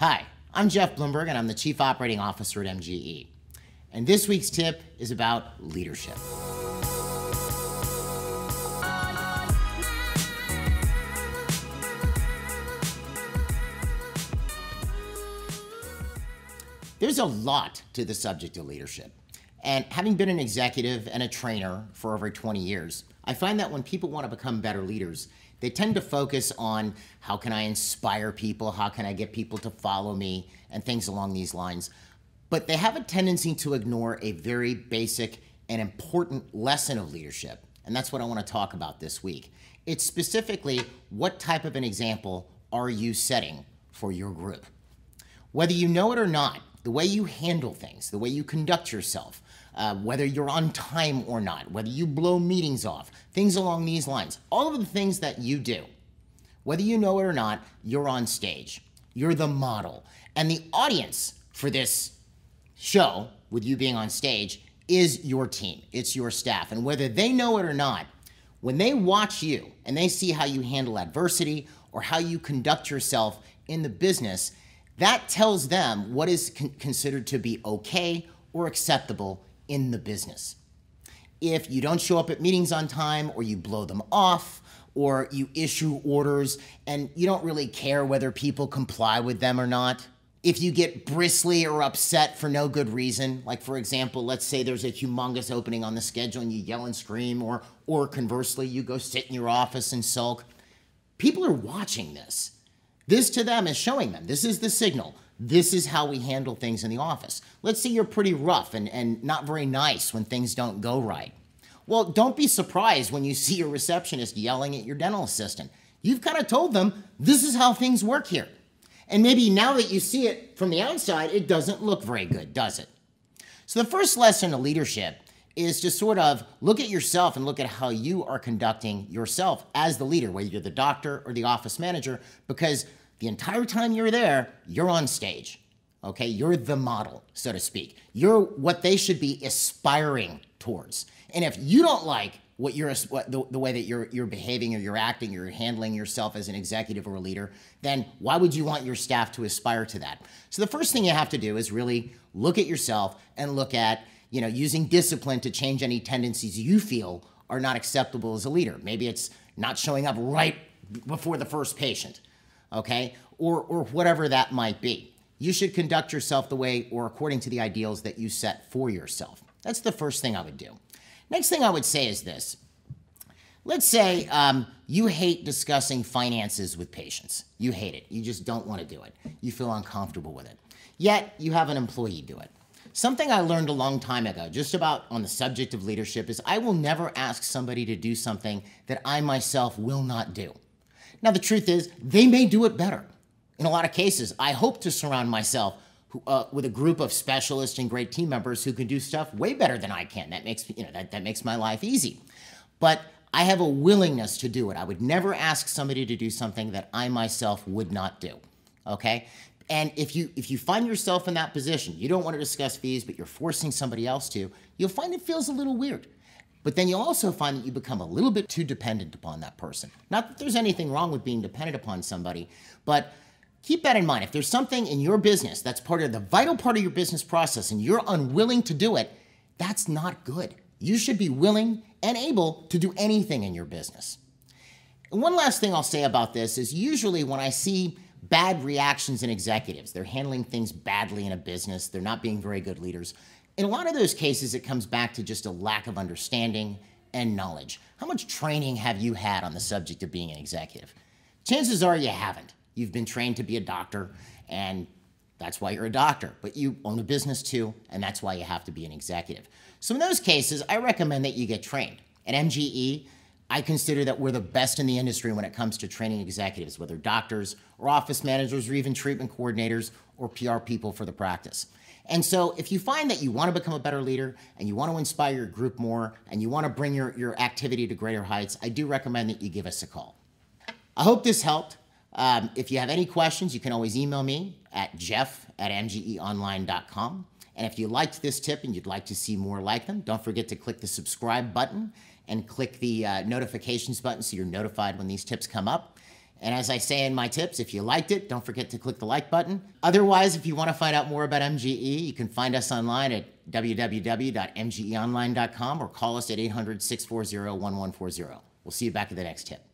Hi, I'm Jeff Blumberg, and I'm the Chief Operating Officer at MGE. And this week's tip is about leadership. There's a lot to the subject of leadership. And having been an executive and a trainer for over 20 years, I find that when people want to become better leaders, they tend to focus on how can I inspire people, how can I get people to follow me, and things along these lines. But they have a tendency to ignore a very basic and important lesson of leadership, and that's what I want to talk about this week. It's specifically what type of an example are you setting for your group? Whether you know it or not, the way you handle things, the way you conduct yourself, whether you're on time or not, whether you blow meetings off, things along these lines, all of the things that you do, whether you know it or not, you're on stage. You're the model. And the audience for this show, with you being on stage, is your team. It's your staff. And whether they know it or not, when they watch you and they see how you handle adversity or how you conduct yourself in the business, that tells them what is considered to be okay or acceptable in the business. If you don't show up at meetings on time, or you blow them off, or you issue orders and you don't really care whether people comply with them or not, if you get bristly or upset for no good reason, like for example, let's say there's a humongous opening on the schedule and you yell and scream, or conversely, you go sit in your office and sulk, people are watching this. This to them is showing them, this is the signal. This is how we handle things in the office. Let's say you're pretty rough and not very nice when things don't go right. Well, don't be surprised when you see your receptionist yelling at your dental assistant. You've kind of told them, this is how things work here. And maybe now that you see it from the outside, it doesn't look very good, does it? So the first lesson of leadership is to sort of look at yourself and look at how you are conducting yourself as the leader, whether you're the doctor or the office manager, because the entire time you're there, you're on stage, okay? You're the model, so to speak. You're what they should be aspiring towards. And if you don't like what the way that you're behaving or you're acting, you're handling yourself as an executive or a leader, then why would you want your staff to aspire to that? So the first thing you have to do is really look at yourself and look at, you know, using discipline to change any tendencies you feel are not acceptable as a leader. Maybe it's not showing up right before the first patient, okay? Or whatever that might be. You should conduct yourself the way or according to the ideals that you set for yourself. That's the first thing I would do. Next thing I would say is this. Let's say you hate discussing finances with patients. You hate it. You just don't want to do it. You feel uncomfortable with it. Yet you have an employee do it. Something I learned a long time ago, just about on the subject of leadership, is I will never ask somebody to do something that I myself will not do. Now, the truth is, they may do it better. In a lot of cases, I hope to surround myself with a group of specialists and great team members who can do stuff way better than I can. That makes, that makes my life easy. But I have a willingness to do it. I would never ask somebody to do something that I myself would not do, okay? And if you find yourself in that position, you don't want to discuss fees, but you're forcing somebody else to, you'll find it feels a little weird. But then you'll also find that you become a little bit too dependent upon that person. Not that there's anything wrong with being dependent upon somebody, but keep that in mind. If there's something in your business that's part of the vital part of your business process and you're unwilling to do it, that's not good. You should be willing and able to do anything in your business. And one last thing I'll say about this is usually when I see bad reactions in executives, they're handling things badly in a business, they're not being very good leaders, in a lot of those cases, it comes back to just a lack of understanding and knowledge. How much training have you had on the subject of being an executive? Chances are you haven't. You've been trained to be a doctor, and that's why you're a doctor. But you own a business too, and that's why you have to be an executive. So in those cases, I recommend that you get trained. At MGE, I consider that we're the best in the industry when it comes to training executives, whether doctors or office managers or even treatment coordinators or PR people for the practice. And so if you find that you want to become a better leader and you want to inspire your group more and you want to bring your activity to greater heights, I do recommend that you give us a call. I hope this helped. If you have any questions, you can always email me at jeff@mgeonline.com. And if you liked this tip and you'd like to see more like them, don't forget to click the subscribe button and click the notifications button so you're notified when these tips come up. And as I say in my tips, if you liked it, don't forget to click the like button. Otherwise, if you want to find out more about MGE, you can find us online at www.mgeonline.com or call us at 800-640-1140. We'll see you back at the next tip.